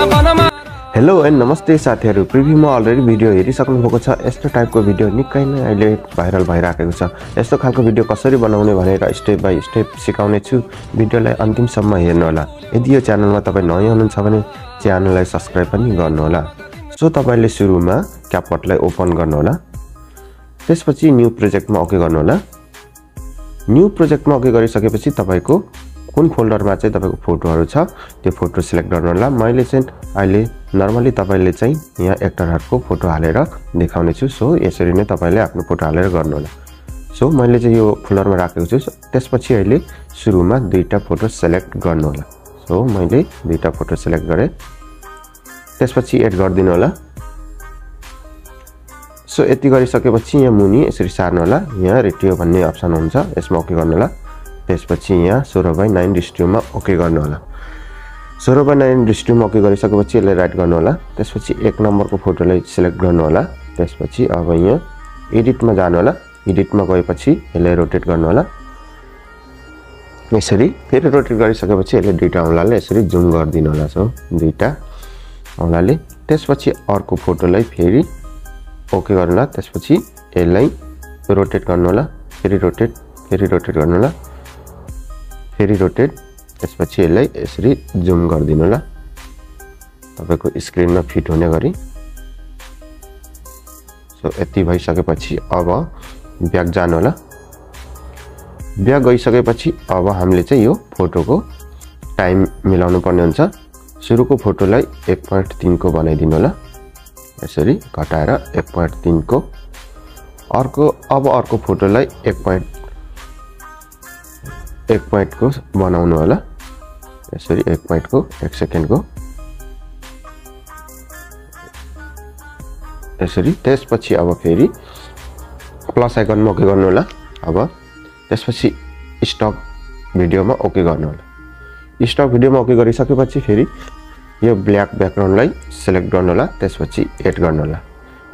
Hello and नमस्ते साथीहरु, preview में अलरेडी भिडियो हेरिसक्नु भएको छ। यस्तो टाइपको भिडियो निकै नै अहिले भाइरल भइराखेको छ। यस्तो खालको भिडियो कसरी बनाउने भनेर स्टेप बाइ स्टेप सिकाउने छु। भिडियोलाई अन्तिमसम्म हेर्नु होला। यदि यो च्यानलमा तपाई नयाँ हुनुहुन्छ भने च्यानललाई सब्स्क्राइब पनि गर्नु होला। सो तपाईले सुरुमा क्यापकटलाई ओपन गर्नु होला। त्यसपछि न्यू प्रोजेक्टमा ओके गर्नु होला। न्यू प्रोजेक्टमा ओके गरिसकेपछि तपाईको कुन फोल्डरमा चाहिँ तपाईको फोटोहरु छ त्यो फोटो सिलेक्ट गर्नु होला। मैले चाहिँ अहिले नर्मली तपाईले चाहिँ यहाँ एक्टरहरुको फोटो हालेर देखाउने छु। सो यसरी नै तपाईले आफ्नो फोटो हालेर गर्नु होला। सो मैले चाहिँ यो फोल्डरमा राखेको छु। त्यसपछि अहिले सुरुमा दुईटा फोटो सिलेक्ट गर्नु होला। सो मैले दुईटा फोटो सिलेक्ट गरे। त्यसपछि एड गर्दिनु होला। सो यति गरिसकेपछि यहाँ मुनि यसरी सार्नु होला। यहाँ रेटियो भन्ने अप्सन हुन्छ, यसमा ओके गर्नु होला। त्यसपछि यहाँ 16:9 रेशियोमा ओके गर्नु होला। 16:9 रेशियोमा ओके गरिसकेपछि यसलाई राइट गर्नु होला। त्यसपछि 1 नम्बरको फोटोलाई सिलेक्ट गर्नु होला। त्यसपछि अब यहाँ एडिटमा जानु होला। एडिटमा गएपछि यसलाई रोटेट गर्नु होला। यसरी फेरि रोटेट गरिसकेपछि यसले दुईटा औँलाले यसरी जुम गर्दिनु होला। सो दुईटा औँलाले। त्यसपछि अर्को फोटोलाई फेरि ओके गर्नु होला। त्यसपछि यसलाई रोटेट गर्नु होला। फेरि रोटेट गर्नु होला। फेरि रोटेट। त्यसपछि यसलाई यसरी जुम गर्दिनु होला तपाईको स्क्रिनमा फिट हुने गरी। सो यति भइसकेपछि अब ब्याक जानु होला। ब्याक गइसकेपछि अब हामीले चाहिँ यो फोटोको टाइम मिलाउनु पर्ने हुन्छ। सुरुको फोटोलाई 1.3 को बनाइदिनु होला। यसरी घटाएर 1.3 को। अब अर्को फोटोलाई 1 पॉइंट को बनाउनु होला। यसरी 1 पॉइंट को 1 सेकेन्ड को यसरी। त्यसपछि अब फेरि प्लस आइकनमा ओके गर्नु होला। अब त्यसपछि स्टप भिडियोमा ओके गर्नु होला। स्टप भिडियोमा ओके गरिसकेपछि फेरि यो ब्ल्याक ब्याकग्राउन्डलाई सिलेक्ट गर्नु होला। त्यसपछि एड गर्नु होला।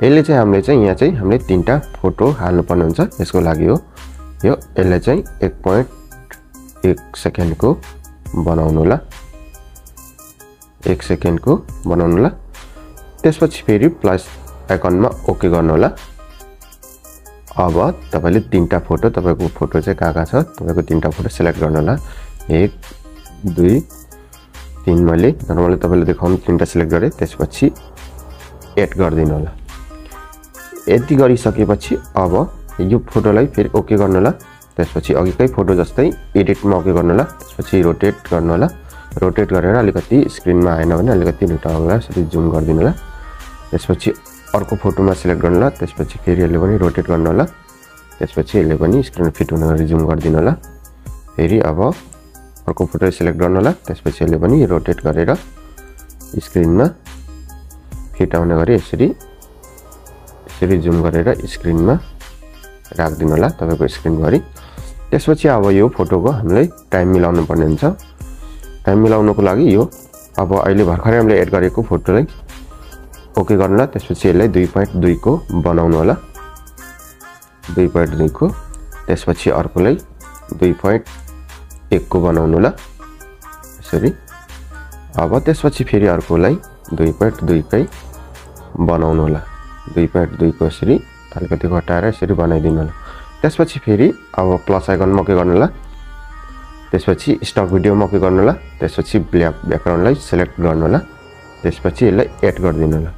यसले चाहिँ हामीले चाहिँ यहाँ चाहिँ हामीले तीनटा फोटो हाल्नु पर्नु हुन्छ। यसको लागि हो यो। यसले चाहिँ 1 सेकेन्ड को बनाउनु होला। 1 सेकेन्ड को बनाउनु होला। त्यसपछि फेरि प्लस आइकनमा ओके गर्नु होला। अब तपाईले तीनटा फोटो तपाईको फोटो चाहिँ कहाँ छ तपाईको तीनटा फोटो सिलेक्ट गर्नु होला। 1 2 3 मैले नर्मली तपाईले देखाउने तीनटा सिलेक्ट गरे। त्यसपछि एड गर्दिनु होला। यति गरिसकेपछि अब यो फोटोलाई फेरि ओके गर्नु होला। त्यसपछि अघिकै फोटो जस्तै एडिटमा ओके गर्नु होला। त्यसपछि रोटेट गर्नु होला। रोटेट गरेर अलिकति स्क्रिनमा आएन भने अलिकति लुटाउनुलाई यसरी जुम गर्दिनु होला। त्यसपछि अर्को फोटोमा सिलेक्ट गर्नु होला। त्यसपछि फेरि यसले पनि रोटेट गर्नु होला। त्यसपछि यसले पनि स्क्रिन फिट हुन गरी जुम गर्दिनु होला। फेरि अब अर्को फोटो सिलेक्ट गर्नु होला। त्यसपछि यसले पनि रोटेट गरेर स्क्रिनमा फिट आउने गरी यसरी जुम गरेर स्क्रिनमा राख्दिनु होला तपाईको स्क्रिनभरि। त्यसपछि अब यो फोटोको हामीलाई टाइम मिलाउनु पर्ने हुन्छ। टाइम मिलाउनको लागि यो अब अहिले भर्खरै हामीले एड गरेको फोटोलाई ओके गर्नु होला। त्यसपछि यसलाई 2.2 को बनाउनु होला। 2.2 को। त्यसपछि अर्कोलाई 2.1 को बनाउनु होला। यसरी। अब त्यसपछि फेरि अर्कोलाई 2.2 कै बनाउनु होला। 2.2 को यसरी अलिकति घटाएर यसरी बनाइदिनु होला। त्यसपछि फेरि अब प्लस आइकनमा ओके गर्नु होला। त्यसपछि स्टक भिडियोमा ओके गर्नु होला। त्यसपछि ब्ल्याक ब्याकग्राउन्डलाई सिलेक्ट गर्नु होला। त्यसपछि यसलाई एड गरिदिनु होला।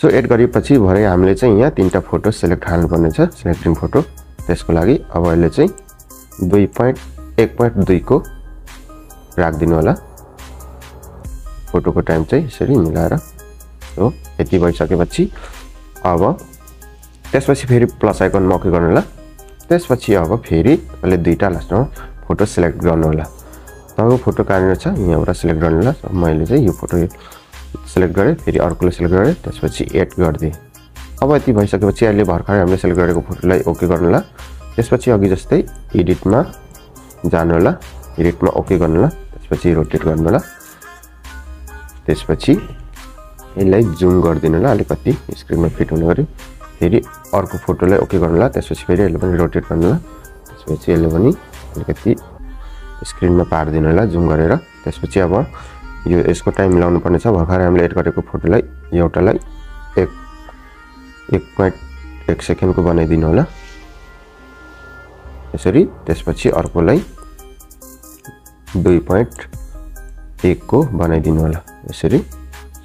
सो एड गरेपछि भरे हामीले चाहिँ यहाँ तीनटा फोटो सिलेक्ट हाल्नुपर्ने छ। Selecting photo. त्यसको लागि अब यसले चाहिँ 1.2 को राखिदिनु होला। फोटोको टाइम चाहिँ यसरी मिलाएर। सो यति भइसकेपछि अब त्यसपछि फेरि प्लस आइकनमा ओके गर्नु होला। त्यसपछि अब फेरि अहिले दुईटा लास्टमा फोटो सिलेक्ट गर्नु होला। तपाईँको फोटो कहाँनिर छ यहाँबाट सिलेक्ट गर्नु होला। मैले चाहिँ यो फोटो सिलेक्ट गरेँ। फेरि अर्कोलाई सिलेक्ट गरेँ। त्यसपछि एड गरिदिएँ। अब यति भइसकेपछि अहिले भर्खरै हामीले सिलेक्ट गरेको फोटोलाई ओके गर्नु होला। त्यसपछि अघि जस्तै एडिटमा जानु होला। एडिटमा ओके गर्नु होला। त्यसपछि रोटेट गर्नु होला। त्यसपछि यसलाई जुम गरिदिनु होला अलिकति स्क्रिनमा फिट हुने गरी। फेरि अर्को फोटोलाई ओके गर्नु होला। त्यसपछि फेरि यसले पनि रोटेट गर्नु होला। त्यसपछि यसले पनि अलिकति स्क्रिनमा पारिदिनु होला जुम गरेर। त्यसपछि अब यो यसको टाइम मिलाउनु पर्ने छ। भर्खरै हामीले एड गरेको फोटोलाई एउटालाई 1.1 सेकेन्डको बनाइदिनु होला यसरी। त्यसपछि अर्कोलाई 2.1 को बनाइदिनु होला यसरी।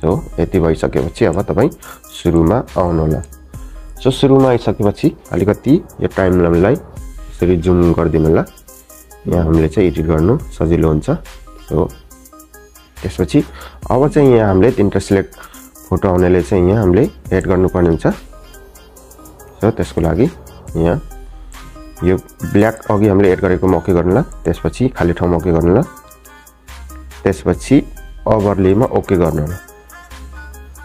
सो यति भइसकेपछि अब तपाई सुरुमा आउनु होला। सो सुरुमा आइसकेपछि अलिकति यो टाइम लाइनलाई यसरी जुम गर्दिनु होला। यहाँ हामीले चाहिँ एडिट गर्नु सजिलो हुन्छ। सो त्यसपछि अब चाहिँ यहाँ हामीले तिनटा सिलेक्ट फोटो आउनेले चाहिँ यहाँ हामीले एड गर्नुपर्ने हुन्छ। सो त्यसको लागि यहाँ यो ब्ल्याक अघि हामीले एड गरेको ओके गर्नुला, त्यसपछि खाली ठाउँमा ओके गर्नुला, त्यसपछि ओभरलेमा ओके गर्नु होला।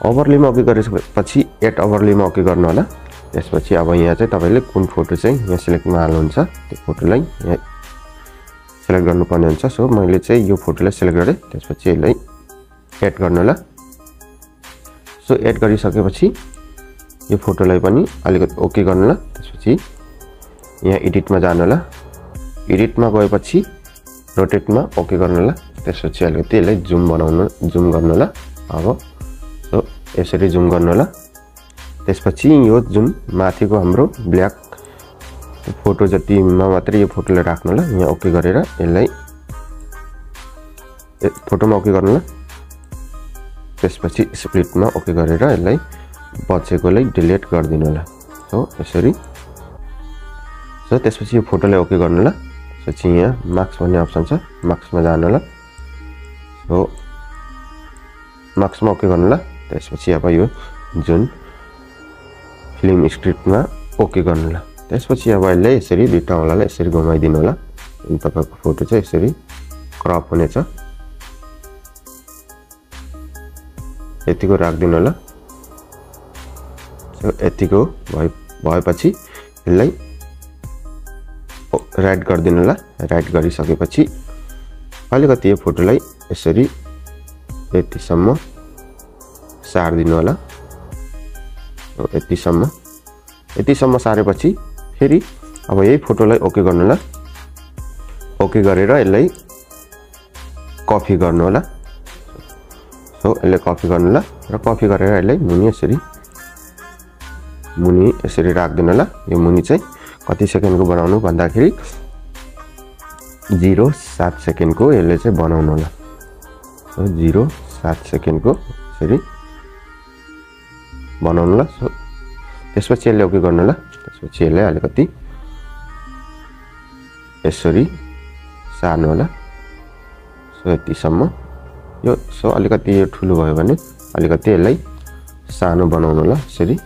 ओभरलेमा ओके गरेपछि एड ओभरलेमा ओके गर्नु होला। त्यसपछि अब यहाँ चाहिँ तपाईले कुन फोटो चाहिँ यहाँ सिलेक्टमा हाल्नुहुन्छ त्यो फोटोलाई यहाँ सेलेक्ट गर्नुपर्ने हुन्छ। सो मैले चाहिँ यो फोटोलाई सेलेक्ट गरे, त्यसपछि यसलाई एड गर्नु होला। सो एड गरिसकेपछि यो फोटोलाई पनि अलिकति ओके गर्नु होला। त्यसपछि यहाँ एडिटमा जानु होला। एडिटमा गएपछि रोटेटमा ओके गर्नु होला। त्यसपछि अलिकति यसलाई जुम गर्नु होला। अब सो यसरी जुम गर्नु होला। त्यसपछि यो जुन माथिको हाम्रो ब्ल्याक फोटो जतिमा मात्र यो फोटोलाई राख्नु होला। यहाँ ओके गरेर यसलाई फोटोमा ओके गर्नु होला। त्यसपछि स्प्लिटमा ओके गरेर यसलाई बचेकोलाई डिलिट गरिदिनु होला। सो यसरी। सो त्यसपछि यो फोटोलाई ओके गर्नु होला। त्यसपछि यहाँ मार्क्स भन्ने अप्सन छ, मार्क्समा जानु होला। सो मार्क्समा ओके गर्नु होला। त्यसपछि अब यो जुन फिल्म स्क्रिप्टमा ओके गर्नु होला। त्यसपछि अब यसले यसरी दुईटा औलालाई यसरी घुमाइदिनु होला। तपाईको फोटो चाहिँ यसरी क्रप हुनेछ। यतिको राखिदिनु होला। सो यतिको भएपछि यसलाई राइट गरिदिनु होला। राइट गरिसकेपछि अलिकति यो फोटोलाई यसरी यतिसम्म सारिदिनु होला। यतिसम्म सारेपछि फेरि अब यही फोटोलाई ओके गर्नु होला। ओके गरेर यसलाई कपी गर्नु होला। सो यसले कपी गर्नु होला र कपी गरेर यसलाई मुनि यसरी राखिदिनु होला। यो मुनि चाहिँ कति सेकेन्डको बनाउनु भन्दाखेरि 0.7 सेकेन्डको यसले चाहिँ बनाउनु होला। सो 0.7 सेकेन्डको यसरी बनाउनु होला। सो त्यसपछि यसले ओके गर्नु होला। त्यसपछि यसले अलिकति यसरी सार्नु होला। सो यतिसम्म यो। सो अलिकति यो ठुलो भयो भने अलिकति यसलाई सानो बनाउनु होला यसरी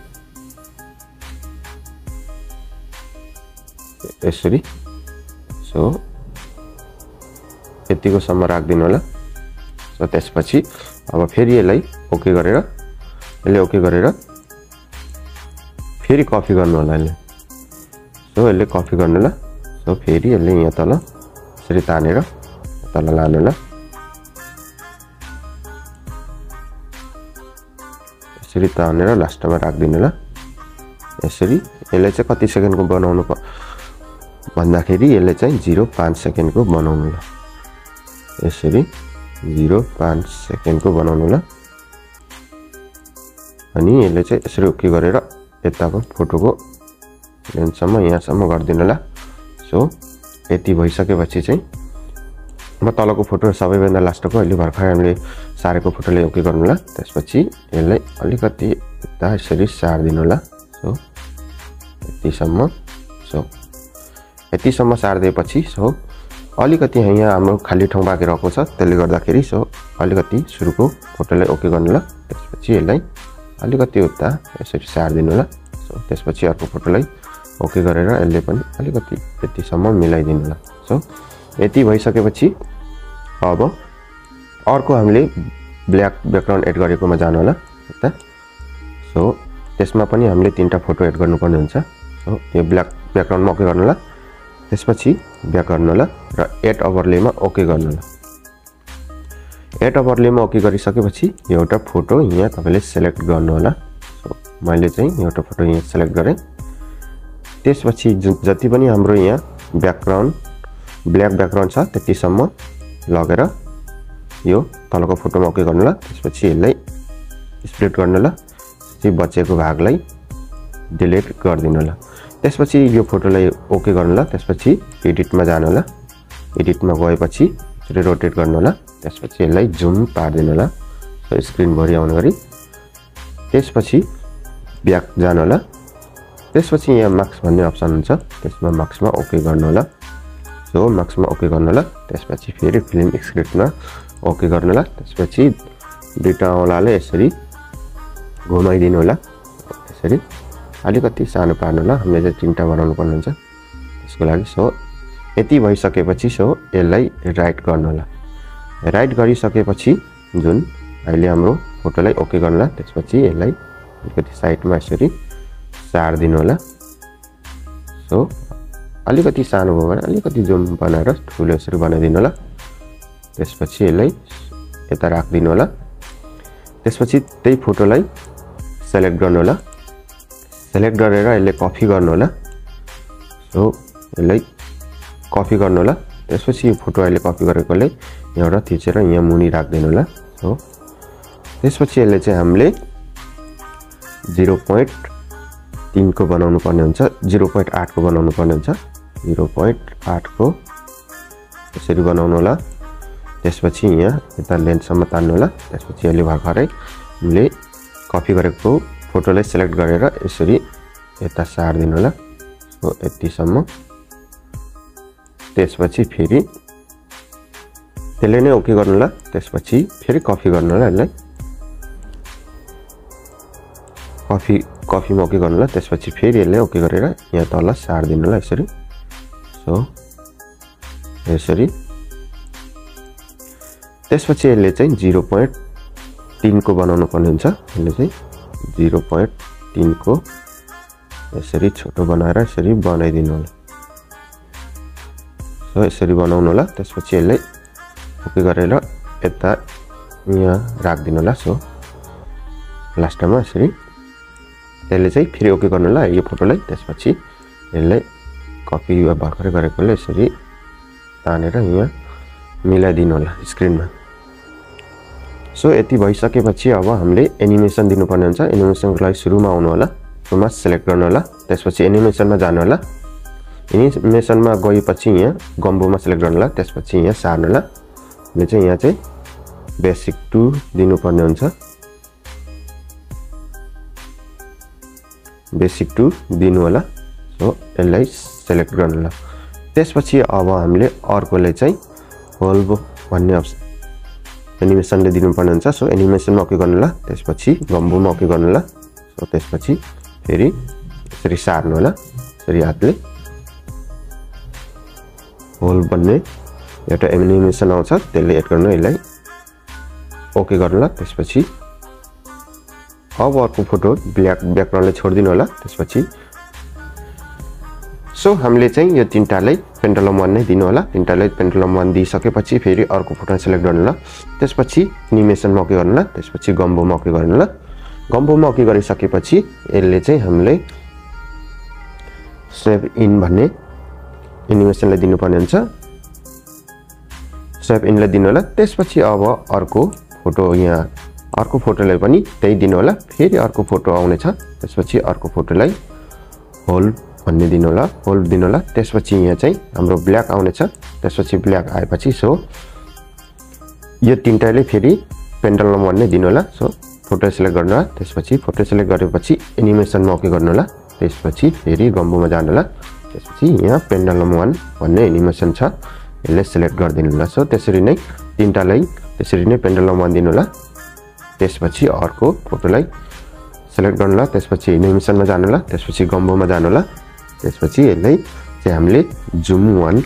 यसरी। सो यतिकोसम्म राखिदिनु होला। सो त्यसपछि अब फेरि यसलाई ओके गरेर फेरि कपी गर्नु होला यसले। सो यसले कपी गर्नु होला। सो फेरि यसले यहाँ तल यसरी तानेर तल लानु होला यसरी तानेर लास्टमा राखिदिनु होला यसरी। यसले चाहिँ कति सेकेन्डको बनाउनु भन्दाखेरि यसले चाहिँ 0.5 सेकेन्डको बनाउनु होला यसरी। 0.5 सेकेन्डको बनाउनु होला। अनि यसले चाहिँ यसरी ओके गरेर यताको फोटोको लेन्थसम्म यहाँसम्म गरिदिनु होला। सो यति भइसकेपछि चाहिँ म तलको फोटो सबैभन्दा लास्टको अहिले भर्खर हामीले सारेको फोटोले ओके गर्नु होला। त्यसपछि यसलाई अलिकति यता यसरी सारिदिनु होला। सो यतिसम्म। सो यतिसम्म सारिदिएपछि सो अलिकति यहाँ हाम्रो खाली ठाउँ बाँकी रहेको छ, त्यसले गर्दाखेरि सो अलिकति सुरुको फोटोलाई ओके गर्नु होला। त्यसपछि यसलाई अलिकति उता यसरी सारिदिनु होला। सो त्यसपछि अर्को फोटोलाई ओके गरेर यसले पनि अलिकति यतिसम्म मिलाइदिनु होला। सो यति भइसकेपछि अब अर्को हामीले ब्ल्याक ब्याकग्राउन्ड एड गरेकोमा जानु होला यता। सो त्यसमा पनि हामीले तिनवटा फोटो एड गर्नुपर्ने हुन्छ। सो यो ब्ल्याक ब्याकग्राउन्डमा ओके गर्नु होला। त्यसपछि ब्याक गर्नु होला र एड ओभरलेमा ओके गर्नु होला। एड ओभरलेमा ओके गरिसकेपछि एउटा फोटो यहाँ तपाईले सेलेक्ट गर्नु होला। सो मैले चाहिँ एउटा फोटो यहाँ सेलेक्ट गरेँ। त्यसपछि जति पनि हाम्रो यहाँ ब्याकग्राउन्ड ब्ल्याक ब्याकग्राउन्ड छ त्यतिसम्म लगेर यो तलको फोटोमा ओके गर्नु ल। त्यसपछि यसलाई स्प्लिट गर्नु ल, त्यसपछि बचेको भागलाई डिलिट गर्दिनु ल। त्यसपछि यो फोटोलाई ओके गर्नु ल। त्यसपछि एडिटमा जानु ल, एडिटमा गएपछि यसरी रोटेट गर्नु ल। त्यसपछि यसलाई जुम पार्दिनु ल, स्क्रिन भरि आउने गरी। त्यसपछि ब्याक जानु ल। त्यसपछि यहाँ मार्क्स भन्ने अप्सन हुन्छ, त्यसमा मार्क्समा ओके गर्नु ल। सो मार्क्समा ओके गर्नु ल। त्यसपछि फेरि फिल्म स्क्रिप्टमा ओके गर्नु ल। त्यसपछि दुईटा औँलाले यसरी घुमाइदिनु ल, यसरी अलिकति सानो पार्नु ल। हामीले चाहिँ तिनवटा बनाउनु पर्ने हुन्छ त्यसको लागि। सो यति भइसकेपछि सो यसलाई राइट गर्नु ल। राइट गरिसकेपछि जुन अहिले हाम्रो फोटोलाई ओके गर्नु ल। त्यसपछि यसलाई अलिकति साइडमा यसरी सार दिनु होला। सो अलिकति सानो भयो भने अलिकति जुम बनाएर ठुलो यसरी बनाइदिनु होला। त्यसपछि यसलाई यता राखिदिनु होला। त्यसपछि त्यही फोटोलाई सेलेक्ट गर्नु होला, सेलेक्ट गरेर यसले कपी गर्नु होला। सो यसलाई कपी गर्नु होला। त्यसपछि यो फोटो अहिले कपी गरेकोले यहाँबाट थिचेर यहाँ मुनि राखिदिनु होला। सो त्यसपछि यसले चाहिँ हामीले 0.3 को बनाउनु पर्ने हुन्छ, 0.8 को बनाउनु पर्ने हुन्छ, 0.8 को यसरी बनाउनु होला। त्यसपछि यहाँ यता लेन्थसम्म तान्नु होला। त्यसपछि अहिले भर्खरै हामीले कपी गरेको फोटोलाई सेलेक्ट गरेर यसरी यता सार्दिनु होला। सो यतिसम्म। त्यसपछि फेरि त्यसले नै ओके गर्नु होला। त्यसपछि फेरि कपी गर्नु होला, यसलाई कफीमा ओके गर्नु ल। त्यसपछि फेरि यसले ओके गरेर यहाँ तल सार्दिनु ल, यसरी। सो यसरी। त्यसपछि यसले चाहिँ 0.3 को बनाउनु पर्ने हुन्छ, यसले चाहिँ 0.3 को यसरी छोटो बनाएर यसरी बनाइदिनु होला। सो यसरी बनाउनु होला। त्यसपछि यसले ओके गरेर यता यहाँ राखिदिनु होला। सो लास्टमा यसरी त्यसले चाहिँ फेरि ओके गर्नु ल यो फोटोलाई। त्यसपछि यसले कपी भर्खरै गरेकोले यसरी तानेर यहाँ मिलाइदिनु होला स्क्रिनमा। सो यति भइसकेपछि अब हामीले एनिमेसन दिनुपर्ने हुन्छ। एनिमेसनको लागि सुरुमा आउनु होला, सुरुमा सेलेक्ट गर्नु होला। त्यसपछि एनिमेसनमा जानु होला। एनिमेसनमा गएपछि यहाँ गम्बोमा सेलेक्ट गर्नु होला। त्यसपछि यहाँ सार्नु होला। यो चाहिँ यहाँ चाहिँ बेसिक 2 दिनुपर्ने हुन्छ, बेसिक 2 दिनु होला। सो यसलाई सेलेक्ट गर्नु होला। त्यसपछि अब हामीले अर्कोलाई चाहिँ होल्ब भन्ने अप्सन एनिमेसनले दिनुपर्ने हुन्छ। सो एनिमेसनमा ओके गर्नु होला। त्यसपछि गम्बोमा ओके गर्नु होला। सो त्यसपछि फेरि यसरी सार्नु होला, यसरी हातले। होल्ब भन्ने एउटा एनिमेसन आउँछ, त्यसले एड गर्नु, यसलाई ओके गर्नु होला। त्यसपछि अब अर्को फोटो ब्याकग्राउन्डले छोडिदिनु होला। त्यसपछि सो हामीले चाहिँ यो तिनटालाई पेन्डुलम 1 नै दिनु होला। तिनटालाई पेन्डुलम 1 दिइसकेपछि फेरि अर्को फोटो सेलेक्ट गर्नु होला। त्यसपछि एनिमेसनमा ओके गर्नु होला। त्यसपछि गम्बोमा ओके गर्नु होला। गम्बोमा ओके गरिसकेपछि यसले चाहिँ हामीले स्वेप इन भन्ने एनिमेसनलाई दिनुपर्ने हुन्छ, स्वेप इनलाई दिनु होला। त्यसपछि अब अर्को फोटो, यहाँ अर्को फोटोलाई पनि त्यही दिनु होला। फेरि अर्को फोटो आउनेछ। त्यसपछि अर्को फोटोलाई होल्ड भन्ने दिनु होला, होल्ड दिनु होला। त्यसपछि यहाँ चाहिँ हाम्रो ब्ल्याक आउनेछ। त्यसपछि ब्ल्याक आएपछि सो यो तिनटाले फेरि पेन्डुलम 1 नै दिनु होला। सो फोटो सेलेक्ट गर्नु होला। त्यसपछि फोटो सेलेक्ट गरेपछि एनिमेसनमा ओके गर्नु होला। त्यसपछि फेरि गम्बोमा जानु होला। त्यसपछि यहाँ पेन्डुलम 1 भन्ने एनिमेसन छ, यसले सेलेक्ट गरिदिनु होला। सो त्यसरी नै तिनटालाई त्यसरी नै पेन्डुलम 1 दिनु होला। त्यसपछि अर्को फोटोलाई सेलेक्ट गर्नु होला। त्यसपछि एनिमेसनमा जानु होला। त्यसपछि गम्बोमा जानु होला। त्यसपछि यसलाई चाहिँ हामीले जुम 1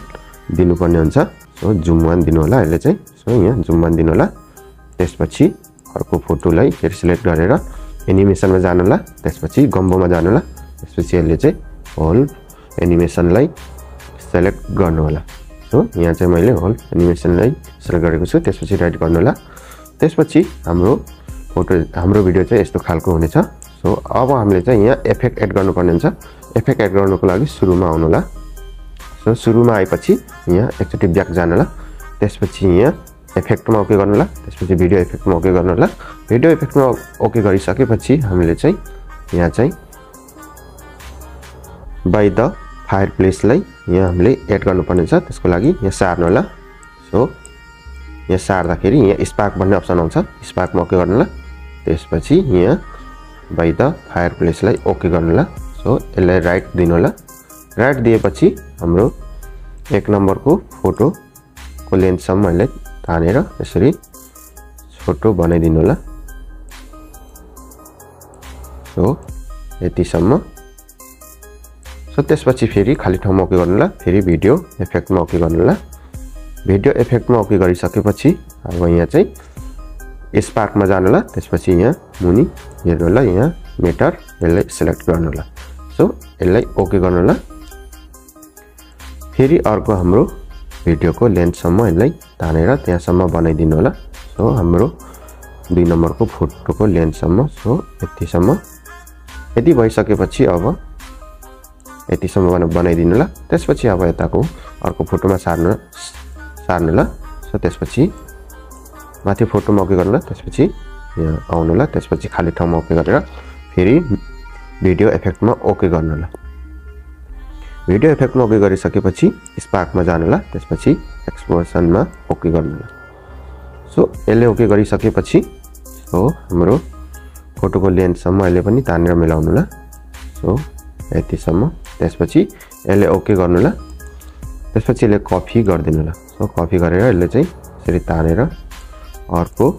दिनुपर्ने हुन्छ। सो जुम 1 दिनु होला यसले चाहिँ। सो यहाँ जुम 1 दिनु होला। त्यसपछि अर्को फोटोलाई फेरि सेलेक्ट गरेर एनिमेसनमा जानु होला। त्यसपछि गम्बोमा जानु होला। त्यसपछि यसले चाहिँ होल एनिमेसनलाई सेलेक्ट गर्नु होला। सो यहाँ चाहिँ मैले होल एनिमेसनलाई सेलेक्ट गरेको छु। त्यसपछि राइट गर्नु होला। त्यसपछि हाम्रो फोटो, हाम्रो भिडियो चाहिँ यस्तो खालको हुनेछ। सो अब हामीले चाहिँ यहाँ इफेक्ट एड गर्नुपर्ने हुन्छ। इफेक्ट एड गर्नुको लागि सुरुमा आउनु होला। सो सुरुमा आएपछि यहाँ एकचोटि ब्याक जानु होला। त्यसपछि यहाँ इफेक्ट में ओके गर्नु त्यसपछि भिडियो इफेक्ट में ओके गर्नु भिडियो इफेक्ट में ओके गरिसकेपछि हामीले चाहिँ यहाँ चाहिँ बाई द फायर प्लेस लाई यहाँ हामीले एड गर्नुपर्ने छ। त्यसको लागि यहाँ सार्नु होला। सो यहाँ सार्दाखेरि यहाँ स्पार्क भन्ने अप्सन आउँछ, स्पार्क में ओके गर्नु त्यसपछि यहाँ बाई द फायर प्लेस लाई ओके गर्नु। सो यसलाई राइट दिनु होला। राइट दिएपछि हाम्रो 1 नम्बर को फोटो को लेंथ सम्म यसलाई तानेर यसरी छोटो बनाइदिनु होला। सो यतिसम्म। सो त्यसपछि फेरि खाली ठाउँमा ओके गर्नु होला, फेरि भिडियो इफेक्ट में ओके गर्नु होला। भिडियो इफेक्ट में ओके गरिसकेपछि अब यहाँ चाहिँ स्पार्क में जानु होला। त्यसपछि यहाँ मुनि हेर्नु होला, यहाँ मेटर यसलाई सिलेक्ट गर्नु होला। सो यसलाई ओके गर्नु होला। फेरि अर्को हाम्रो भिडियो को लेंथ सम्म यसलाई तानेर त्यहाँसम्म बनाइदिनु होला। सो हाम्रो 2 नम्बर को फोटो को लेंथ सम्म। सो यतिसम्म। यदि भइसकेपछि अब यतिसम्म बनाइदिनु होला। त्यसपछि अब यताको अर्को फोटोमा सार्नु होला। सो त्यसपछि माथि फोटोमा ओके गर्नु होला। त्यसपछि यहाँ आउनु होला। त्यसपछि खाली ठाउँमा ओके गरेर फेरि भिडियो इफेक्टमा ओके गर्नु होला। भिडियो इफेक्टमा ओके गरिसकेपछि स्पार्कमा जानु होला। त्यसपछि एक्सपोर्सनमा ओके गर्नु होला। सो यसले ओके गरिसकेपछि सो हाम्रो फोटोको लेन्थ सम्म यसले पनि तानेर मिलाउनु होला। सो यतिसम्म। त्यसपछि यसले ओके गर्नु होला। त्यसपछि यसले कपी गर्दिनु होला। सो कपी गरेर यसले चाहिँ यसरी तानेर अर्को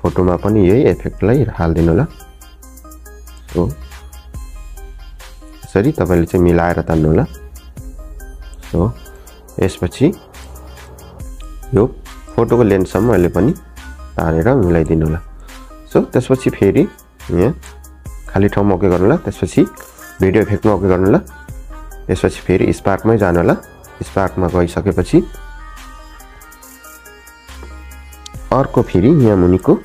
फोटोमा पनि यही इफेक्टलाई हाल्दिनु होला। सो यसरी तपाईले चाहिँ मिलाएर तान्नु होला। सो यसपछि यो फोटोको लेन्थ सम्म यसले पनि तानेर मिलाइदिनु होला। सो त्यसपछि फेरि यहाँ खाली ठाउँमा ओके गर्नु होला। त्यसपछि भिडियो इफेक्ट में ओके गर्नु होला। त्यसपछि फेरि स्पार्कमै जानु होला। स्पार्कमा गइसकेपछि अर्को फेरि यहाँ मुनिको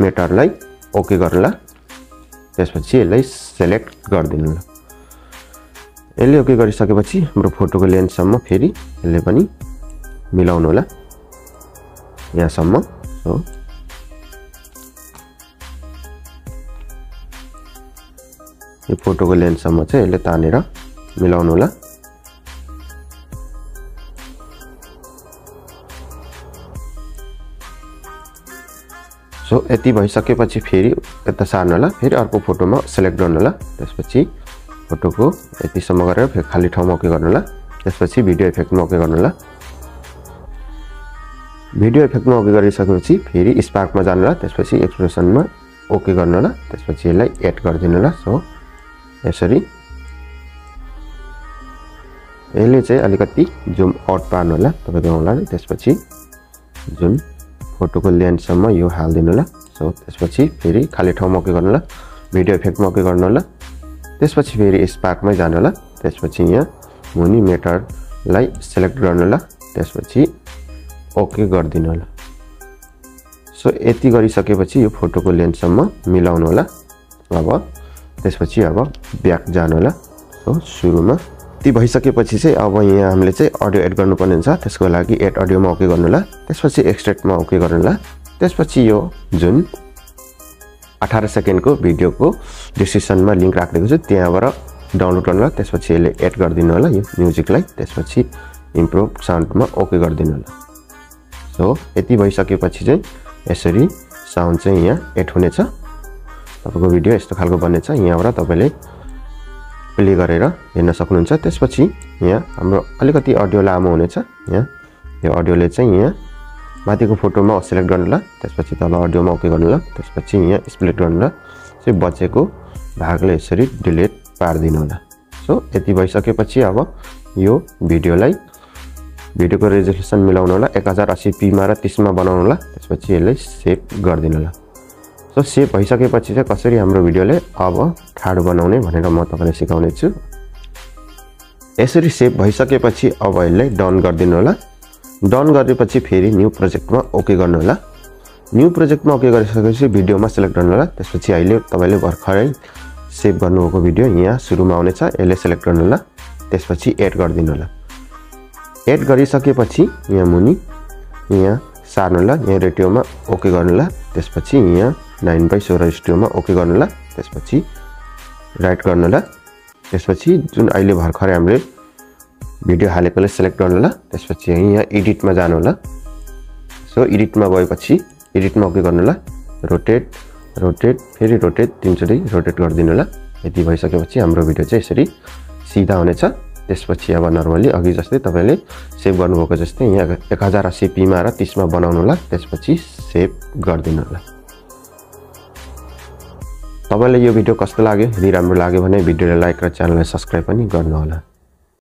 मेटरलाई ओके गर्नु होला। त्यसपछि यसलाई सिलेक्ट गरिदिनु होला। यसले ओके गरिसकेपछि हाम्रो फोटोको लेन्थसम्म फेरि यसले पनि मिलाउनु होला यहाँसम्म। सो यो फोटोको लेन्थसम्म चाहिँ यसले तानेर मिलाउनु होला। सो यति भइसकेपछि फेरि यता सार्नु होला। फेरि अर्को फोटोमा सिलेक्ट गर्नु होला। त्यसपछि फोटोको यतिसम्म गरेर फेरि खाली ठाउँमा ओके गर्नु होला। त्यसपछि भिडियो इफेक्टमा ओके गर्नु होला। भिडियो इफेक्टमा ओके गरिसकेपछि फेरि स्पार्कमा जानु होला। त्यसपछि एक्सप्रेसनमा ओके गर्नु होला। त्यसपछि यसलाई एड गरिदिनु होला। सो यसरी यसले चाहिँ अलिकति जुम आउट पार्नु होला तपाईको होला। त्यसपछि जुन फोटोको लेन्थसम्म यो हाल्दिनु होला। सो त्यसपछि फेरि खाली ठाउँमा ओके गर्नु होला। भिडियो इफेक्टमा ओके गर्नु होला। त्यसपछि फेरि स्पार्कमै जानु होला। त्यसपछि यहाँ मुनि मेटरलाई सिलेक्ट गर्नु होला। त्यसपछि ओके गरिदिनु होला। सो यति गरिसकेपछि यो फोटोको लेन्थसम्म मिलाउनु होला। अब त्यसपछि अब ब्याक जानु होला। सो सुरुमा ती भइसकेपछि चाहिँ अब यहाँ हामीले चाहिँ अडियो एड गर्नुपर्ने हुन्छ। त्यसको लागि एड अडियोमा ओके गर्नु होला। त्यसपछि एक्सट्र्याक्टमा ओके गर्नु होला। त्यसपछि यो जुन 18 सेकेन्डको भिडियोको डिस्क्रिप्सनमा लिङ्क राखेको छु, त्यहाँबाट डाउनलोड गर्नु होला। त्यसपछि यसले एड गरिदिनु होला यो म्युजिकलाई। त्यसपछि इम्प्रुभ साउन्डमा ओके गरिदिनु होला। सो यति भइसकेपछि चाहिँ यसरी साउन्ड चाहिँ यहाँ एड हुनेछ। तपाईँको भिडियो यस्तो खालको बन्नेछ। यहाँबाट तपाईँले प्ले गरेर हेर्न सक्नुहुन्छ। त्यसपछि यहाँ हाम्रो अलिकति अडियो लामो हुनेछ। यहाँ यो अडियोले चाहिँ यहाँ माथिको फोटोमा सिलेक्ट गर्नु होला। त्यसपछि तल अडियोमा ओके गर्नु होला। त्यसपछि यहाँ स्प्लिट गर्नु होला। चाहिँ बचेको भागले यसरी डिलिट पारिदिनु होला। सो यति भइसकेपछि अब यो भिडियोलाई भिडियोको रेजोल्युसन मिलाउनु होला। 1080p र 30 बनाउनु होला। त्यसपछि यसलाई सेभ गरिदिनु होला। सो सेभ भइसकेपछि चाहिँ कसरी हाम्रो भिडियोले अब ठाडो बनाउने भनेर म तपाईलाई सिकाउने छु। यसरी सेभ भइसकेपछि अब यसलाई डन गरिदिनु होला। डन गरेपछि फेरि न्यू प्रोजेक्टमा ओके गर्नु होला। न्यू प्रोजेक्टमा ओके गरिसकेपछि भिडियोमा सिलेक्ट गर्नु होला। त्यसपछि अहिले तपाईले भर्खरै सेभ गर्नुभएको भिडियो यहाँ सुरुमा आउनेछ। यसले सिलेक्ट गर्नु होला। त्यसपछि एड गरिदिनु होला। एड गरिसकेपछि यहाँ मुनि यहाँ सार्न ल, यहाँ रेटियो में ओके गर्नु ल, त्यसपछि यहाँ 9/16 रेशियो में ओके गर्नु ल, त्यसपछि राइट गर्नु ल, त्यसपछि जुन अहिले भर्खरै हामीले भिडियो हालेकोले सिलेक्ट गर्नु ल, त्यसपछि यहाँ एडिट मा जानु ल। सो एडिट मा गएपछि एडिट मा ओके गर्नु ल, रोटेट रोटेट फेरि रोटेट तीनचोटी रोटेट गर्दिनु ल। यति भइसकेपछि हाम्रो भिडियो चाहिँ यसरी सिधा हुनेछ। त्यसपछि अब नर्मली अघि जस्तै तपाईले सेभ गर्नुभएको जस्तै यहाँ 1080 p मा र 30 मा बनाउनु ल, त्यसपछि सेभ गर्दिनु ल। तपाईलाई यो भिडियो कस्तो लाग्यो? यदि राम्रो लाग्यो भने भिडियोलाई लाइक र च्यानललाई सब्स्क्राइब पनि गर्नु होला।